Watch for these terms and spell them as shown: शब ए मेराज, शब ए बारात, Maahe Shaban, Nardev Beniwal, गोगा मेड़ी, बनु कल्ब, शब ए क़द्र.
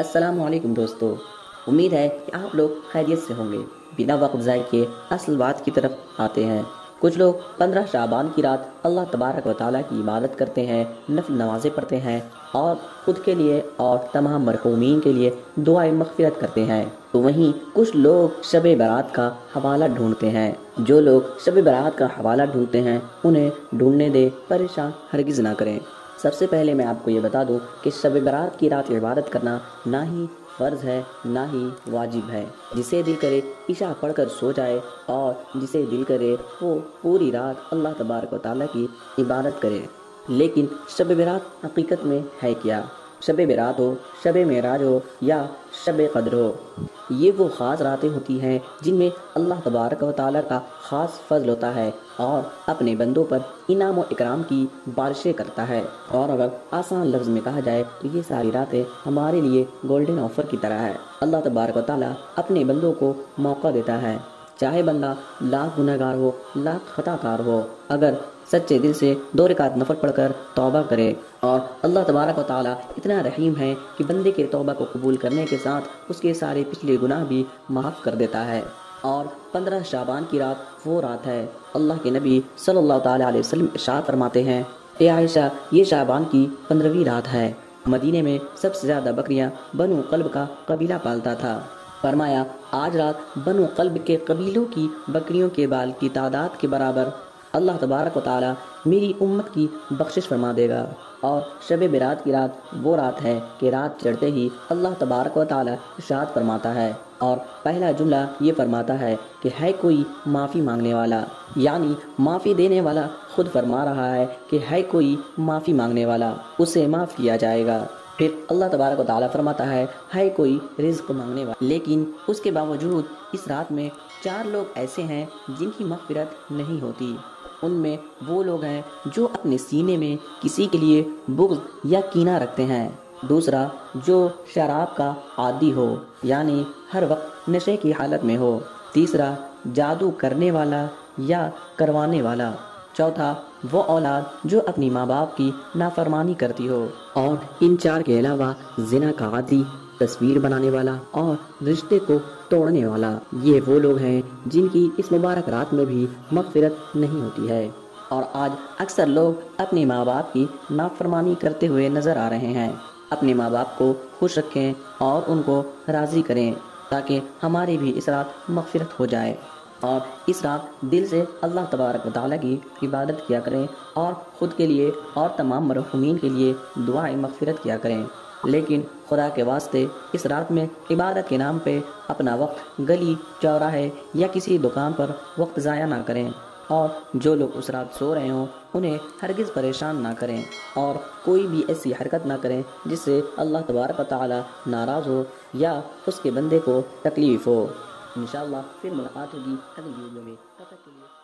अस्सलामुअलैकुम दोस्तों, उम्मीद है कि आप लोग खैरियत से होंगे। बिना वक्त ज़ाय किए असल बात की तरफ आते हैं। कुछ लोग 15 शाबान की रात अल्लाह तबारक व तआला की इबादत करते हैं, नफल नमाज़ें पढ़ते हैं और ख़ुद के लिए और तमाम मरहूमीन के लिए दुआएं मग़फ़िरत करते हैं। तो वहीं कुछ लोग शब ए बारात का हवाला ढूंढते हैं। जो लोग शब ए बारात का हवाला ढूंढते हैं उन्हें ढूंढने दें, परेशान हरगिज़ ना करें। सबसे पहले मैं आपको ये बता दूं कि शब ए बारात की रात इबादत करना ना ही फ़र्ज़ है ना ही वाजिब है। जिसे दिल करे इशा पढ़कर सो जाए और जिसे दिल करे वो पूरी रात अल्लाह तबारक व तआला की इबादत करे। लेकिन शब ए बारात हकीकत में है क्या? शब ए बारात हो, शब ए मेराज हो या शब ए क़द्र हो, ये वो ख़ास रातें होती हैं जिनमें अल्लाह तबारक व तआला का ख़ास फजल होता है और अपने बंदों पर इनाम और इकराम की बारिशें करता है। और अगर आसान लफ्ज़ में कहा जाए तो ये सारी रातें हमारे लिए गोल्डन ऑफ़र की तरह है। अल्लाह तबारक व तआला अपने बंदों को मौका देता है, चाहे बंदा लाख गुनहगार हो लाख खताकार हो, अगर सच्चे दिल से 2 रकात नफल पढ़कर तौबा करे और अल्लाह तबारक व तआला इतना रहीम है कि बंदे के तौबा को कबूल करने के साथ उसके सारे पिछले गुनाह भी माफ़ कर देता है। और 15 शाबान की रात वो रात है। अल्लाह के नबी सल्लल्लाहु तआला अलैहि वसल्लम इरशाद फरमाते हैं, ए आयशा, ये शाबान की 15वीं रात है। मदीने में सबसे ज़्यादा बकरियाँ बनु कल्ब का कबीला पालता था। फरमाया, आज रात बनु कल्ब के कबीलों की बकरियों के बाल की तादाद के बराबर अल्लाह तबारक व तआला मेरी उम्मत की बख्शिश फरमा देगा। और शब ए बारात की रात वो रात है कि रात चढ़ते ही अल्लाह तबारक व तआला इरशाद फरमाता है और पहला जुमला ये फरमाता है कि है कोई माफ़ी मांगने वाला, यानी माफ़ी देने वाला खुद फरमा रहा है कि है कोई माफ़ी मांगने वाला, उसे माफ़ किया जाएगा। फिर अल्लाह तबारक व तआला फरमाता है कोई रिज़्क़ मांगने वाला। लेकिन उसके बावजूद इस रात में 4 लोग ऐसे हैं जिनकी मग़फ़िरत नहीं होती। उनमें वो लोग हैं जो अपने सीने में किसी के लिए बुग़्ज़ या कीना रखते हैं। दूसरा, जो शराब का आदी हो, यानी हर वक्त नशे की हालत में हो। तीसरा, जादू करने वाला या करवाने वाला। चौथा, वो औलाद जो अपनी माँ बाप की नाफरमानी करती हो। और इन 4 के अलावा ज़िना का आदी, तस्वीर बनाने वाला और रिश्ते को तोड़ने वाला, ये वो लोग हैं जिनकी इस मुबारक रात में भी मग़फ़िरत नहीं होती है। और आज अक्सर लोग अपने माँ बाप की नाफरमानी करते हुए नज़र आ रहे हैं। अपने माँ बाप को खुश रखें और उनको राज़ी करें ताकि हमारी भी इस रात मग़फ़िरत हो जाए। और इस रात दिल से अल्लाह तबारक व तआला की इबादत किया करें और ख़ुद के लिए और तमाम मरहूमीन के लिए दुआएं मग़फ़िरत किया करें। लेकिन खुदा के वास्ते इस रात में इबादत के नाम पे अपना वक्त गली चौराहे या किसी दुकान पर वक्त ज़ाया ना करें। और जो लोग उस रात सो रहे हों उन्हें हरगिज़ परेशान ना करें और कोई भी ऐसी हरकत ना करें जिससे अल्लाह तबारक व तआला नाराज़ हो या उसके बंदे को तकलीफ़ हो। इंशाअल्लाह फिर मुलाकात होगी अगली वीडियो में।